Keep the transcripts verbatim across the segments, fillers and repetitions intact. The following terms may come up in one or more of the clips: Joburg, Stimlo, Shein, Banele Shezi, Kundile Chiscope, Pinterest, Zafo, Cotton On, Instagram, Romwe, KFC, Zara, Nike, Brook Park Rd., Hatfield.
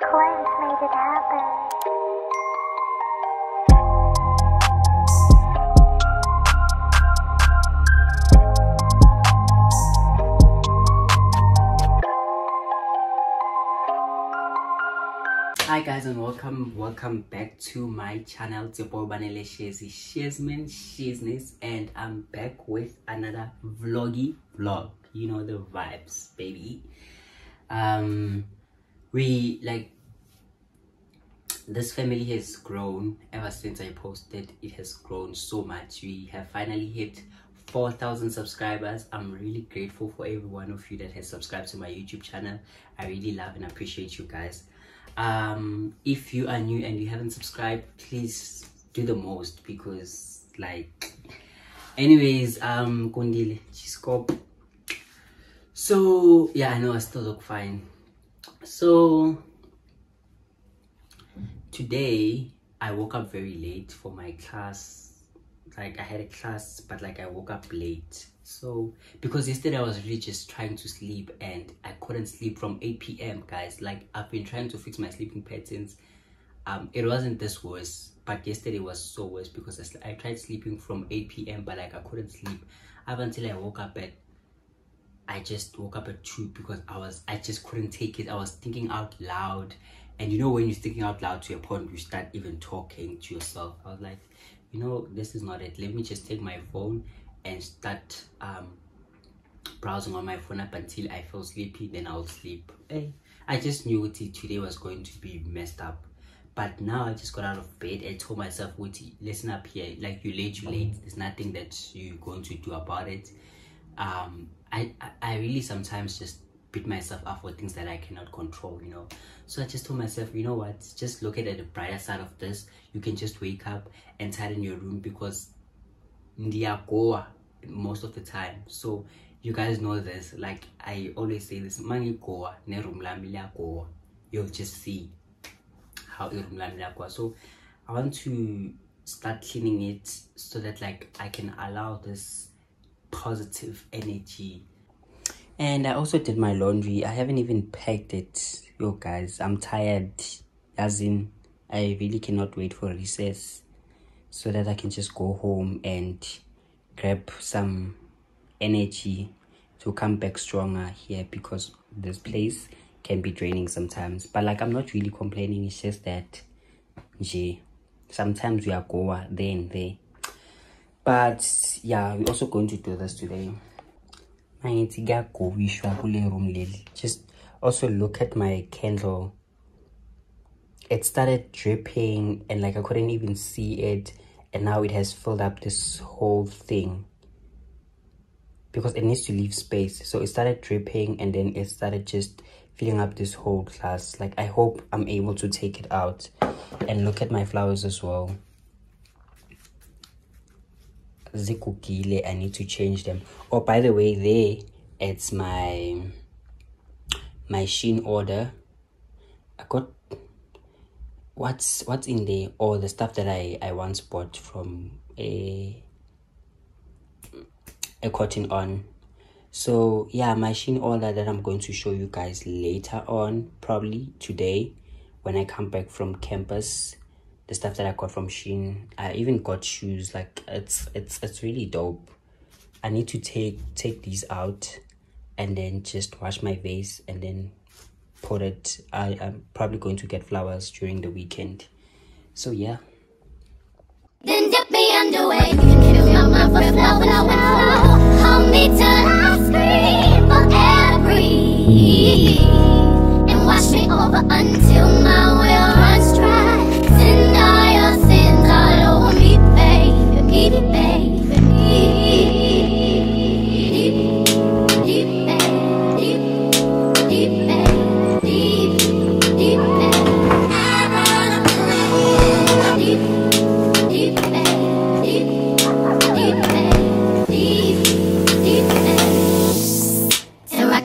Coins made it happen. Hi guys and welcome welcome back to my channel. It's your boy Banele Shezi, Shezman, Shezness, and I'm back with another vloggy vlog. You know the vibes, baby. Um we like this family has grown ever since I posted. It has grown so much. We have finally hit four thousand subscribers. I'm really grateful for every one of you that has subscribed to my YouTube channel. I really love and appreciate you guys. Um if you are new and you haven't subscribed, please do the most, because like anyways, um Kundile Chiscope. So yeah, I know I still look fine. So today I woke up very late for my class. Like I had a class, but like I woke up late. So because yesterday I was really just trying to sleep and I couldn't sleep from eight p m guys. Like I've been trying to fix my sleeping patterns. Um it wasn't this worse, but yesterday was so worse because I, I tried sleeping from eight p m but like I couldn't sleep up until I woke up at I just woke up at two, because I was I just couldn't take it. I was thinking out loud, and you know when you're thinking out loud to a point you start even talking to yourself. I was like, you know, this is not it. Let me just take my phone and start um browsing on my phone up until I feel sleepy, then I'll sleep. Hey, I just knew Uti today was going to be messed up, but now I just got out of bed and told myself, Uti, listen up here, like you late, you late. There's nothing that you're going to do about it. Um, I, I I really sometimes just beat myself up for things that I cannot control, you know. So I just told myself, you know what? Just look at the brighter side of this. You can just wake up and tidy your room, because Ndiagoa most of the time. So you guys know this, like I always say this, mani goa ne room la mila goa. You'll just see how it room la mila goa. So I want to start cleaning it so that like I can allow this positive energy. And I also did my laundry. I haven't even packed it. Yo guys, I'm tired, as in I really cannot wait for recess so that I can just go home and grab some energy to come back stronger here, because this place can be draining sometimes. But like I'm not really complaining, it's just that yeah, sometimes we are goa there and there. But yeah, we're also going to do this today. Just also look at my candle. It started dripping and like I couldn't even see it, and now it has filled up this whole thing because it needs to leave space. So it started dripping and then it started just filling up this whole class. Like I hope I'm able to take it out. And look at my flowers as well. Zikukile, I need to change them. Oh, by the way, there it's my my Shein order. I got what's what's in there, or oh, the stuff that I I once bought from a a Cotton On. So yeah, my Shein order that I'm going to show you guys later on, probably today when I come back from campus. The stuff that I got from Shein, I even got shoes. Like it's it's it's really dope. I need to take take these out and then just wash my vase and then put it. I, I'm probably going to get flowers during the weekend. So yeah. Then dip me underway. You can kill your mouth with flow, flow, flow. Hold me till I scream for every, and wash me over until my will runs dry.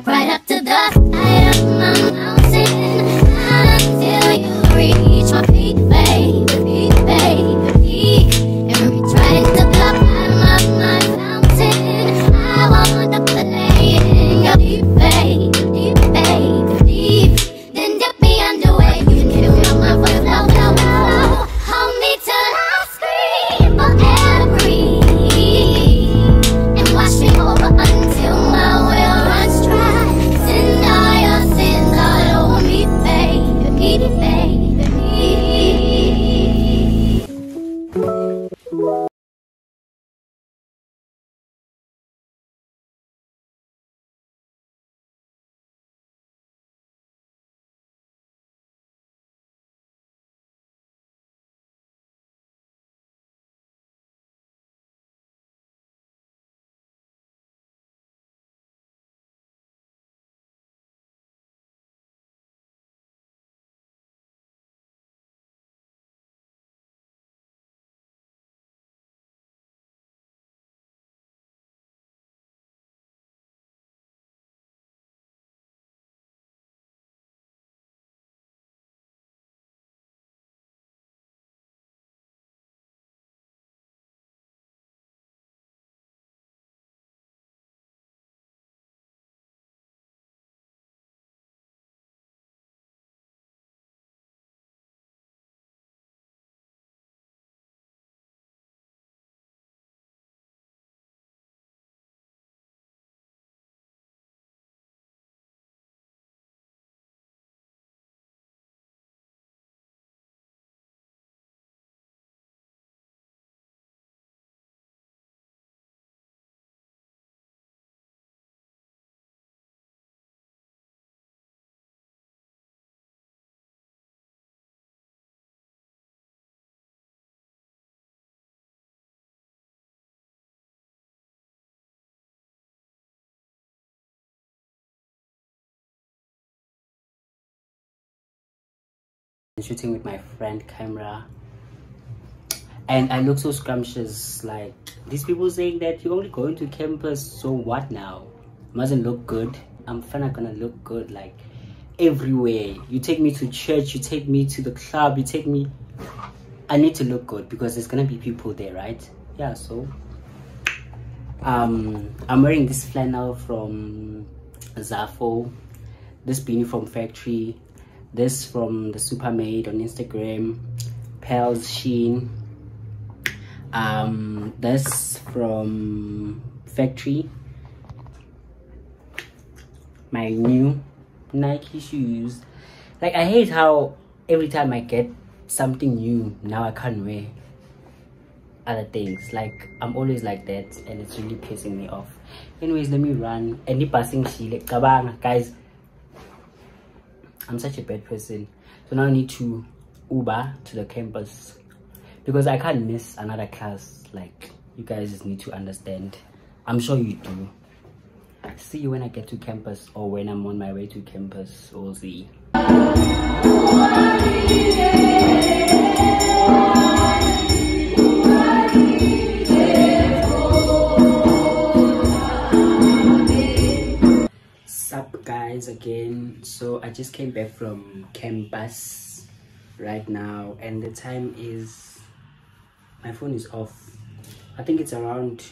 Right up to the eye of my mountain. shooting with my friend camera, and I look so scrumptious. Like, these people saying that you're only going to campus, so what now? Mustn't look good. I'm finna gonna look good, like, everywhere. You take me to church, you take me to the club, you take me, I need to look good because there's gonna be people there, right? Yeah. So um I'm wearing this flannel from Zafo, this beanie from Factory, this from the Supermaid on Instagram, Pearls Shein, um this from Factory, my new Nike shoes. Like, I hate how every time I get something new, now I can't wear other things. Like, I'm always like that, and it's really pissing me off. Anyways, let me run. And the passing kabang, guys, I'm such a bad person. So now I need to Uber to the campus because I can't miss another class. Like, you guys just need to understand. I'm sure you do. See you when I get to campus, or when I'm on my way to campus. We'll see. Sup guys, again. So I just came back from campus right now, and the time is, my phone is off. I think it's around,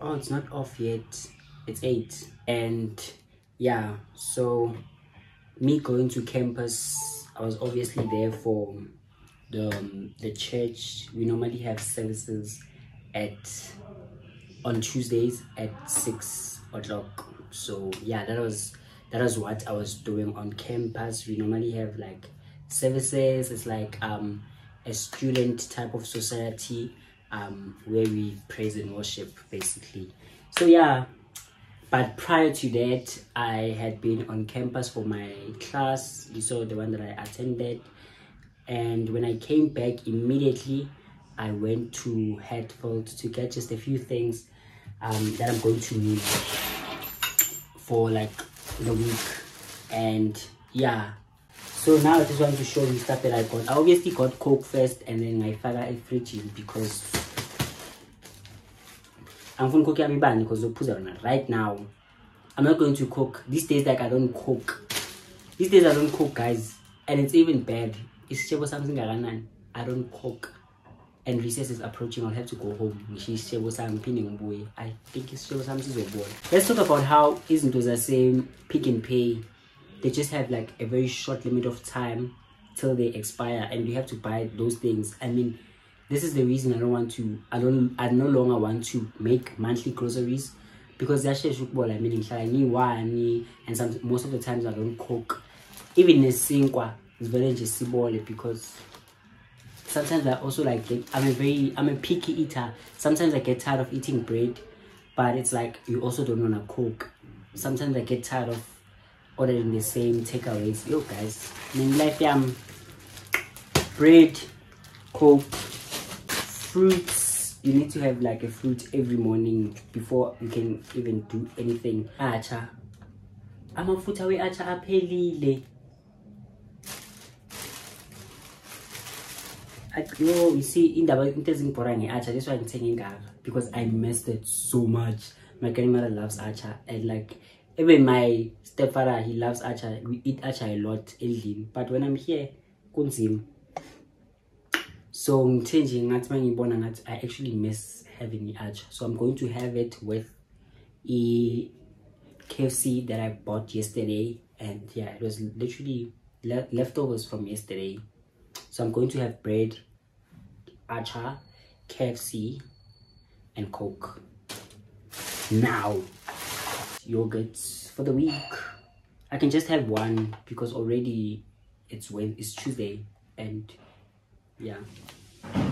oh, it's not off yet, it's eight. And yeah, so me going to campus, I was obviously there for the um, the church. We normally have services at on Tuesdays at six o'clock. So yeah, that was that was what I was doing on campus. We normally have like services. It's like um a student type of society, um where we praise and worship basically. So yeah, but prior to that, I had been on campus for my class. You saw the one that I attended. And when I came back, immediately I went to Hatfield to get just a few things um, that I'm going to need for like the week. And yeah, so now I just want to show you stuff that I got. I obviously got Coke first, and then I found out fridge because I'm going to cook because right now I'm not going to cook these days. Like, I don't cook these days. I don't cook, guys, and it's even bad. It's something I don't cook, and recess is approaching. I'll have to go home. I think it's something. Let's talk about how isn't the same pick and pay. They just have like a very short limit of time till they expire, and you have to buy those things. I mean, this is the reason I don't want to, I don't, I no longer want to make monthly groceries because that's just football. I mean, I need one, and some, most of the times I don't cook. Even the sinkwa is very just because sometimes I also like get, I'm a very, I'm a picky eater. Sometimes I get tired of eating bread, but it's like you also don't want to cook. Sometimes I get tired of ordering the same takeaways. Yo, guys, I mean, like, um, bread, coke, fruits. You need to have like a fruit every morning before you can even do anything. Acha, I'm a foot away. Acha apelile. Yo, you see, in the interesting porang acha. That's why I'm saying because I missed it so much. My grandmother loves acha, and like even my stepfather, he loves acha. We eat acha a lot, but when I'm here, kunzim. So I'm changing that's my bonangat. I actually miss having the arch. So I'm going to have it with a K F C that I bought yesterday, and yeah, it was literally le leftovers from yesterday. So I'm going to have bread, acha, K F C, and Coke. Now, yogurts for the week. I can just have one because already it's when it's Tuesday, and yeah,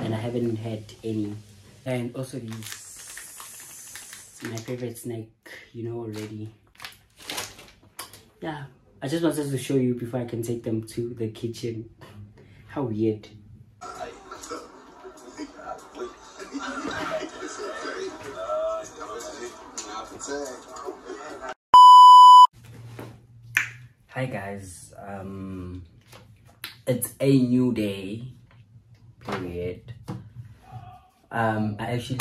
and I haven't had any. And also these, my favorite snack, you know already. Yeah, I just wanted to show you before I can take them to the kitchen. How weird. Hi guys, um It's a new day, period. Um, I actually,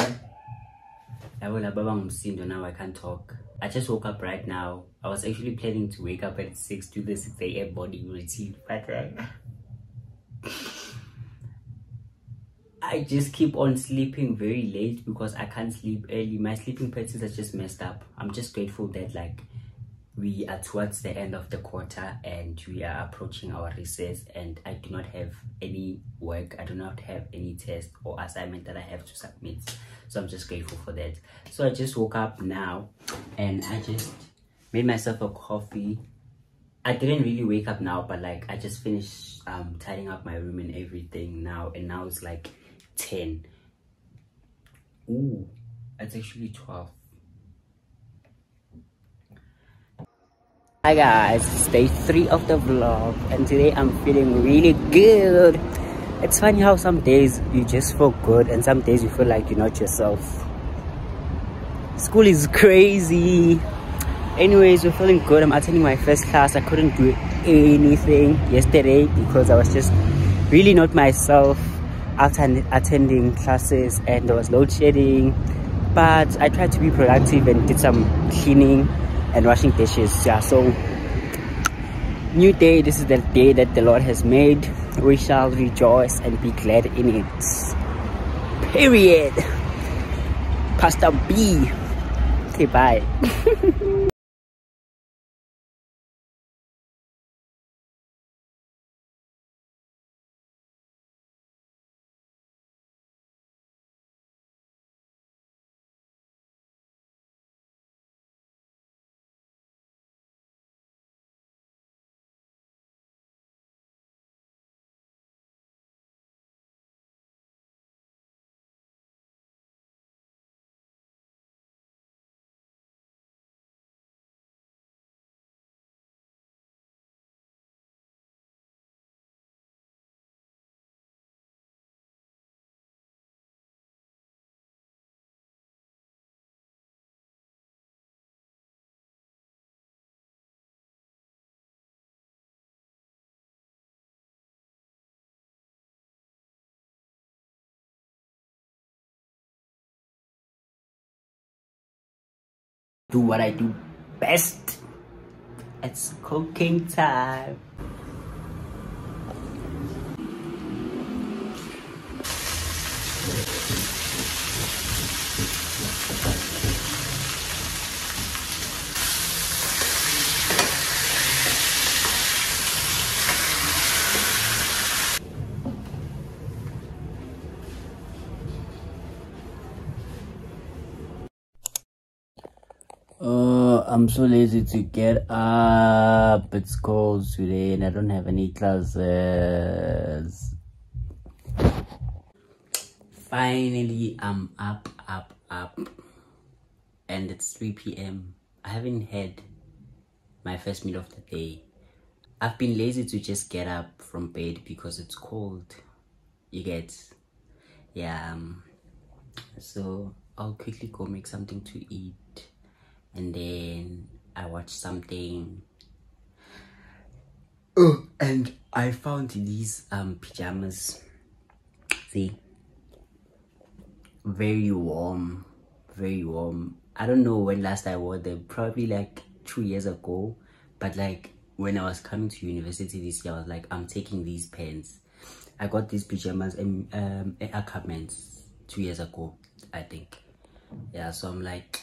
I will now I can't talk. I just woke up right now. I was actually planning to wake up at six, do the six A M body routine, but then I just keep on sleeping very late because I can't sleep early. My sleeping patterns are just messed up. I'm just grateful that like we are towards the end of the quarter and we are approaching our recess, and I do not have any work. I do not have any test or assignment that I have to submit. So I'm just grateful for that. So I just woke up now and I just made myself a coffee. I didn't really wake up now, but like I just finished um, tidying up my room and everything now. And now it's like ten. Ooh, it's actually twelve. Hi guys, it's day three of the vlog and today I'm feeling really good. It's funny how some days you just feel good and some days you feel like you're not yourself. School is crazy. Anyways, we're feeling good. I'm attending my first class. I couldn't do anything yesterday because I was just really not myself after attending classes, and there was load shedding, but I tried to be productive and did some cleaning and washing dishes. Yeah, so new day. This is the day that the Lord has made. We shall rejoice and be glad in it, period. Pastor B, okay, bye. Do what I do best. It's cooking time. Uh, I'm so lazy to get up. It's cold today and I don't have any classes. Finally, I'm up, up, up. And it's three P M I haven't had my first meal of the day. I've been lazy to just get up from bed because it's cold. You get? Yeah. Um, so I'll quickly go make something to eat. And then I watched something. Oh, and I found these um pajamas. See, very warm, very warm. I don't know when last I wore them. Probably like two years ago. But like when I was coming to university this year, I was like, I'm taking these pants. I got these pajamas in um apartments two years ago, I think. Yeah, so I'm like,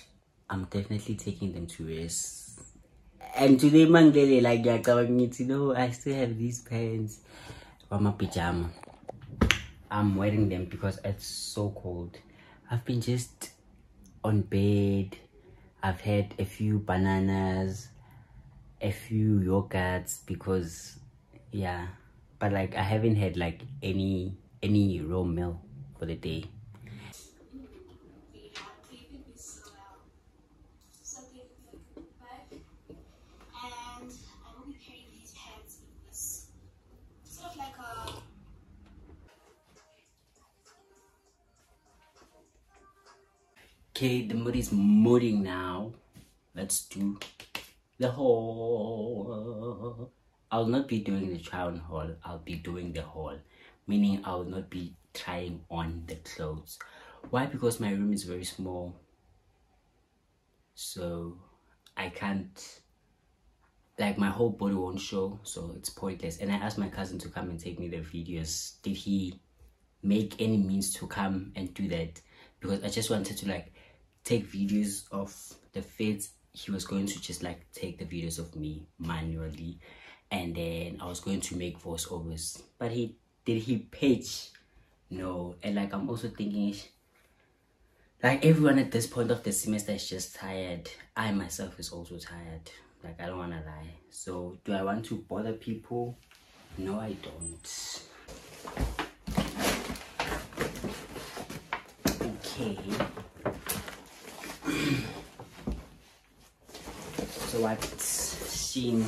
I'm definitely taking them to rest. And today, Monday, like you're telling me, you know, I still have these pants or my pajama. I'm wearing them because it's so cold. I've been just on bed. I've had a few bananas, a few yogurts because, yeah. But like I haven't had like any any raw meal for the day. Okay, the mood is mooding now. Let's do the whole I'll not be doing the try on haul, I'll be doing the haul, meaning I will not be trying on the clothes. Why? Because my room is very small, so I can't, like, my whole body won't show, so it's pointless. And I asked my cousin to come and take me the videos. Did he make any means to come and do that? Because I just wanted to, like, take videos of the fits. He was going to just, like, take the videos of me manually, and then I was going to make voiceovers. But he did he pitch? No. And, like, I'm also thinking, like, everyone at this point of the semester is just tired. I myself is also tired. Like, I don't want to lie. So do I want to bother people? No, I don't. Okay. So what Shein,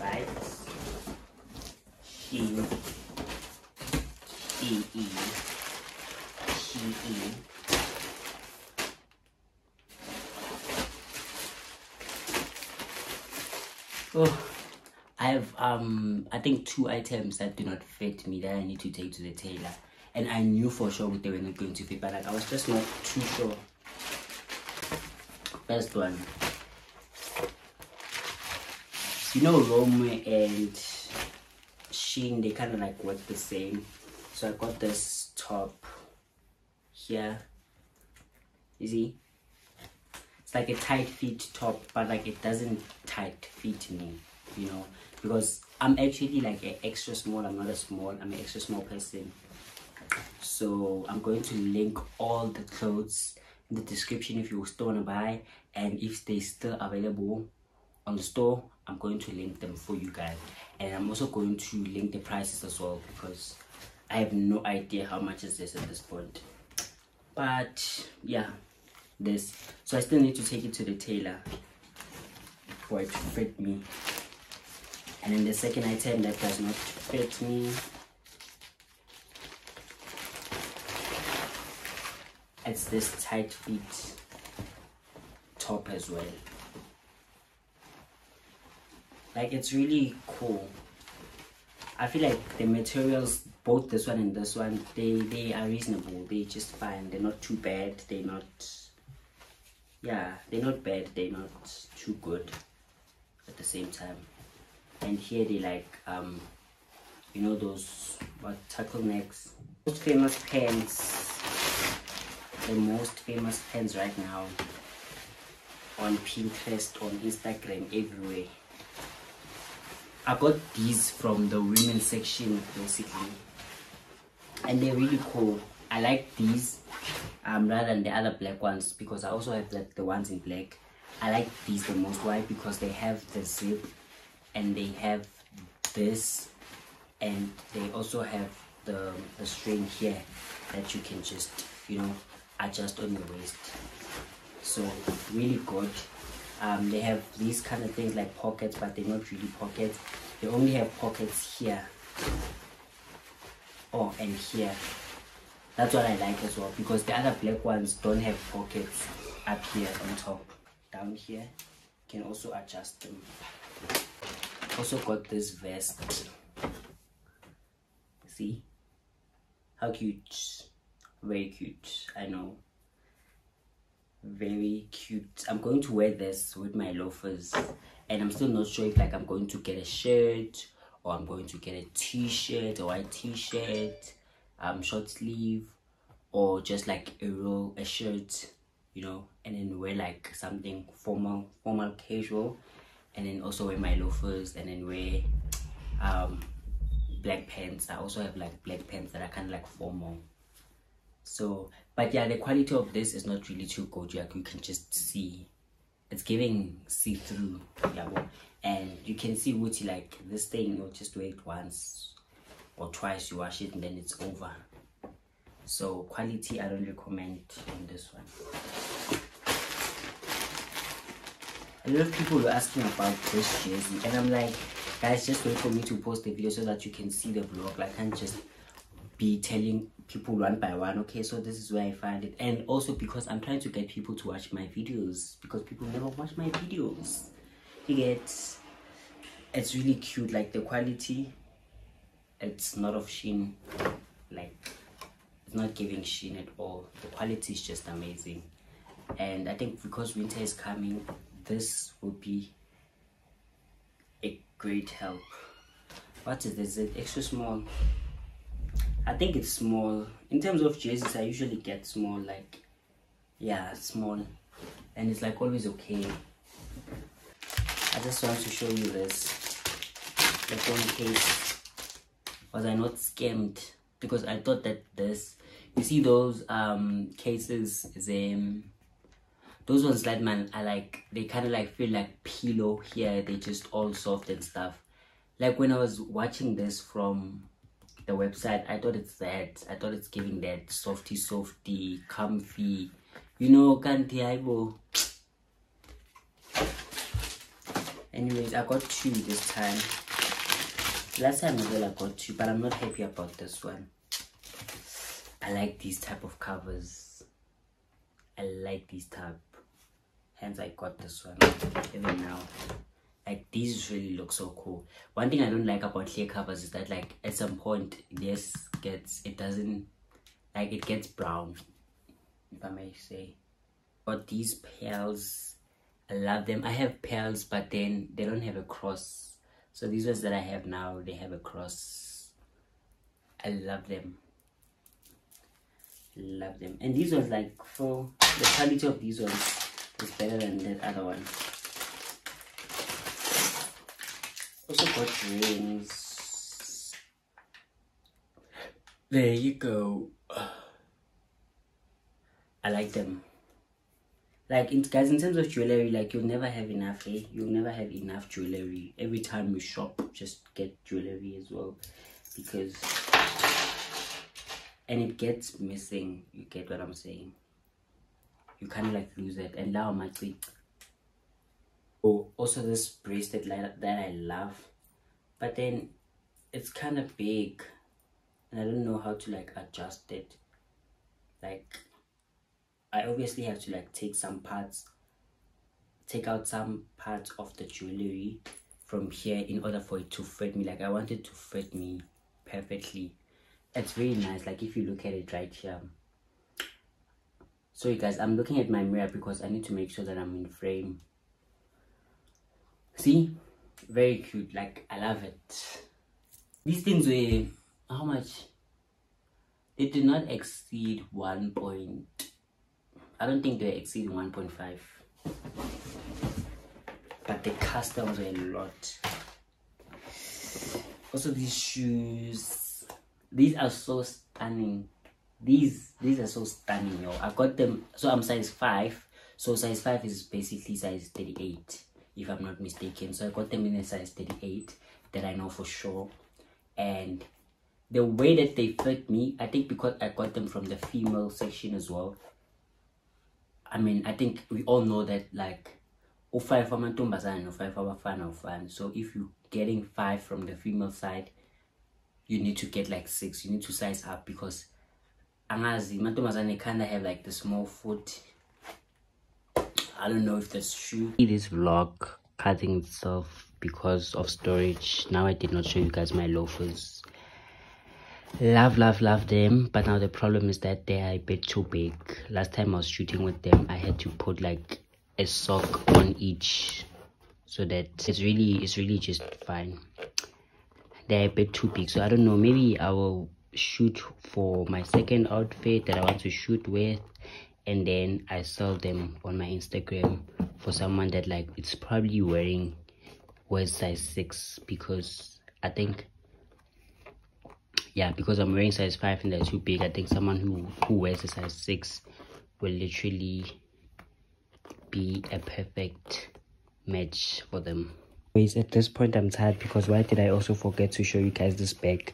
right? Shein, Shein, Shein. Oh, I have um, I think two items that do not fit me that I need to take to the tailor. And I knew for sure they were not going to fit, but, like, I was just not too sure. First one, you know, Romwe and Shein, they kind of, like, work the same. So I got this top here. You see? It's like a tight fit top, but, like, it doesn't tight fit me, you know, because I'm actually, like, an extra small. I'm not a small, I'm an extra small person. So I'm going to link all the clothes in the description if you still want to buy, and if they still available on the store, I'm going to link them for you guys. And I'm also going to link the prices as well, because I have no idea how much is this at this point. But yeah, this, so I still need to take it to the tailor for it to fit me. And then the second item that does not fit me, it's this tight fit top as well. Like, it's really cool. I feel like the materials, both this one and this one, they they are reasonable. They just fine. They're not too bad. They're not, yeah, they're not bad. They're not too good at the same time. And here they, like, um, you know, those what tackle necks, most famous pants. The most famous pens right now on Pinterest, on Instagram, everywhere. I got these from the women's section basically, and they're really cool. I like these um rather than the other black ones, because I also have, like, the ones in black. I like these the most. Why? Because they have the zip, and they have this, and they also have the, the string here that you can just, you know, adjust on your waist. So really good. Um they have these kind of things like pockets, but they're not really pockets. They only have pockets here, oh, and here. That's what I like as well, because the other black ones don't have pockets up here on top. Down here you can also adjust them. Also got this vest. See how cute? Very cute. I know, very cute. I'm going to wear this with my loafers, and I'm still not sure if, like, I'm going to get a shirt, or I'm going to get a t-shirt, a white t-shirt, um short sleeve, or just, like, a real a shirt, you know, and then wear, like, something formal, formal casual, and then also wear my loafers, and then wear um black pants. I also have, like, black pants that are kind of, like, formal. So, but yeah, the quality of this is not really too good. Like, you can just see, it's giving see-through, yeah. And you can see what, like, this thing, you'll just wear it once or twice, you wash it, and then it's over. So quality, I don't recommend on this one. A lot of people were asking about this jersey, and I'm like, guys, just wait for me to post the video so that you can see the vlog. Like, I can't just be telling people one by one, okay, so this is where I find it. And also because I'm trying to get people to watch my videos, because people never watch my videos. You get it's really cute. Like the quality, it's not of Shein, like it's not giving Shein at all. The quality is just amazing, and I think because winter is coming, this will be a great help. What is this? Is it extra small? I think it's small. In terms of jerseys, I usually get small, like, yeah, small, and it's like always okay. I just want to show you this, like, one case was I not scammed, because I thought that this, you see those um cases, they, those ones like, man, I like, they kind of like feel like pillow here, they just all soft and stuff. Like when I was watching this from the website, I thought it's that, I thought it's giving that softy softy comfy, you know, can't I go. Anyways, I got two this time. Last time as well I got two, but I'm not happy about this one. I like these type of covers. I like these type. Hence I got this one even now. Like these really look so cool. One thing I don't like about clear covers is that, like, at some point this gets, it doesn't, like, it gets brown, if I may say. But these pearls, I love them. I have pearls, but then they don't have a cross. So these ones that I have now, they have a cross. I love them. Love them. And these ones, like, for the quality of these ones is better than that other one. Also got rings. There you go. I like them. Like, in, guys, in terms of jewelry, like, you'll never have enough, eh? You'll never have enough jewelry. Every time you shop, just get jewelry as well. Because, and it gets missing. You get what I'm saying? You kind of, like, lose it. And now I'm like, oh, also this bracelet that I love. But then, it's kind of big. And I don't know how to, like, adjust it. Like, I obviously have to, like, take some parts, take out some parts of the jewelry from here in order for it to fit me. Like, I want it to fit me perfectly. It's very nice, like, if you look at it right here. Sorry guys, I'm looking at my mirror because I need to make sure that I'm in frame. See, very cute, like, I love it. These things were, how much? They did not exceed one point. I don't think they exceed one point five, but the customs were a lot. Also these shoes, these are so stunning. These these are so stunning, yo. I got them, so I'm size five, so size five is basically size thirty-eight, if I'm not mistaken. So I got them in a size thirty-eight, that I know for sure. And the way that they fit me, I think because I got them from the female section as well. I mean, I think we all know that, like, five from fan. So if you're getting five from the female side, you need to get like six. You need to size up, because angazi mantombazane kinda have like the small foot. I don't know if that's true. This vlog cutting itself because of storage. Now I did not show you guys my loafers. Love, love, love them, but now the problem is that they are a bit too big. Last time I was shooting with them, I had to put like a sock on each, so that it's really, it's really just fine. They're a bit too big, so I don't know. Maybe I will shoot for my second outfit that I want to shoot with, and then I sell them on my Instagram for someone that, like, it's probably wearing was size six, because I think. Yeah, because I'm wearing size five and they're too big. I think someone who, who wears a size six will literally be a perfect match for them. Anyways, at this point I'm tired, because why did I also forget to show you guys this bag?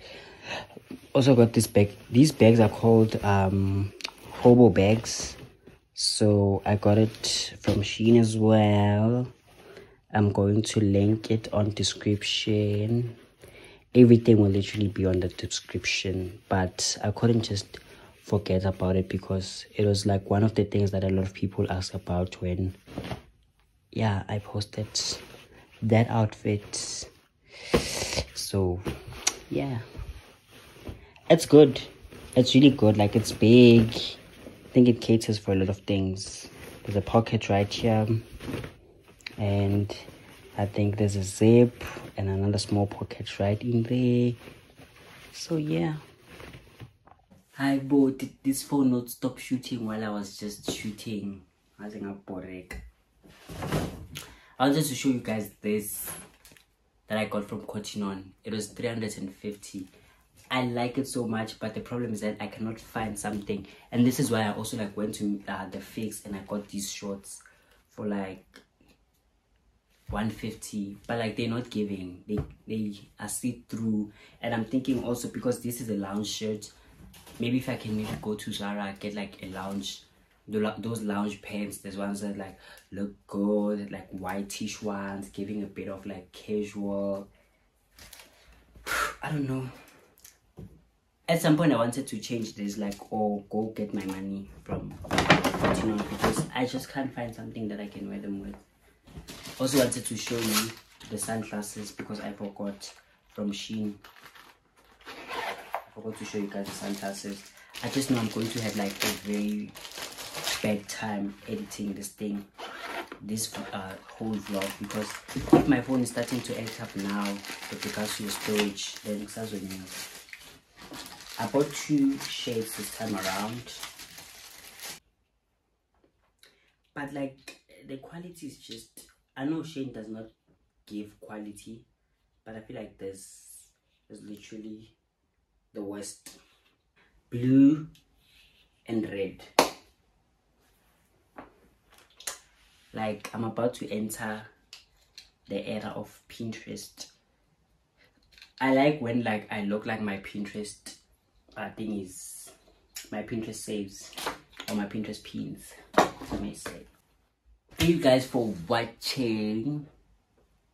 Also got this bag. These bags are called um hobo bags. So I got it from Shein as well. I'm going to link it on description. Everything will literally be on the description, but I couldn't just forget about it, because it was like one of the things that a lot of people asked about when, yeah, I posted that outfit. So yeah, it's good. It's really good. Like, it's big. I think it caters for a lot of things. There's a pocket right here, and I think there's a zip and another small pocket right in there. So yeah. Hi Bo, did this phone not stop shooting while I was just shooting? I think I'm bored. I'll just show you guys this that I got from Cotton On. It was three hundred and fifty. I like it so much, but the problem is that I cannot find something, and this is why I also like went to uh, the Fix, and I got these shorts for like one fifty, but like they're not giving. They they are see-through, and I'm thinking also because this is a lounge shirt, maybe if I can maybe go to Zara, get like a lounge, those lounge pants. There's ones that like look good, like whitish ones, giving a bit of like casual. I don't know, at some point I wanted to change this, like, or go get my money from Cotton On, because I just can't find something that I can wear them with. Also wanted to show you the sunglasses, because I forgot from Shein. I forgot to show you guys the sunglasses. I just know I'm going to have like a very bad time editing this thing, this uh, whole vlog, because if my phone is starting to act up now with regards to the storage, then it starts with me. I bought two shades this time around, but like the quality is just, I know Shein does not give quality, but I feel like this is literally the worst. Blue and red. Like, I'm about to enter the era of Pinterest. I like when like I look like my Pinterest uh, thing is, my Pinterest saves, or my Pinterest pins, I may say. Thank you guys for watching.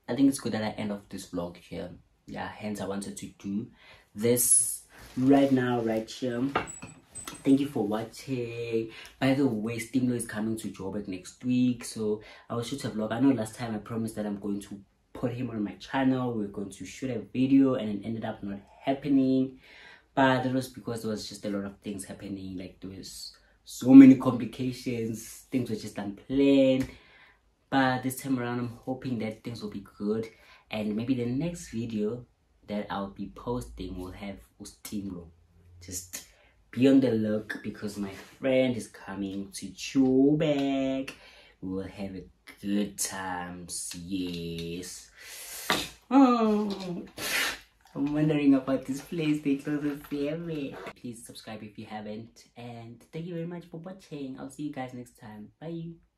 I think it's good that I end off this vlog here. Yeah, hence I wanted to do this right now, right here. Thank you for watching. By the way, Stimlo is coming to Joburg next week, so I will shoot a vlog. I know last time I promised that I'm going to put him on my channel, we we're going to shoot a video, and it ended up not happening, but that was because there was just a lot of things happening. Like, there was so many complications, things were just unplanned. But this time around, I'm hoping that things will be good, and maybe the next video that I'll be posting will have Stimlo. Just be on the look, because my friend is coming to Joburg. We will have a good time. Yes. Oh, I'm wondering about this place. They close at seven. Please subscribe if you haven't, and thank you very much for watching. I'll see you guys next time. Bye.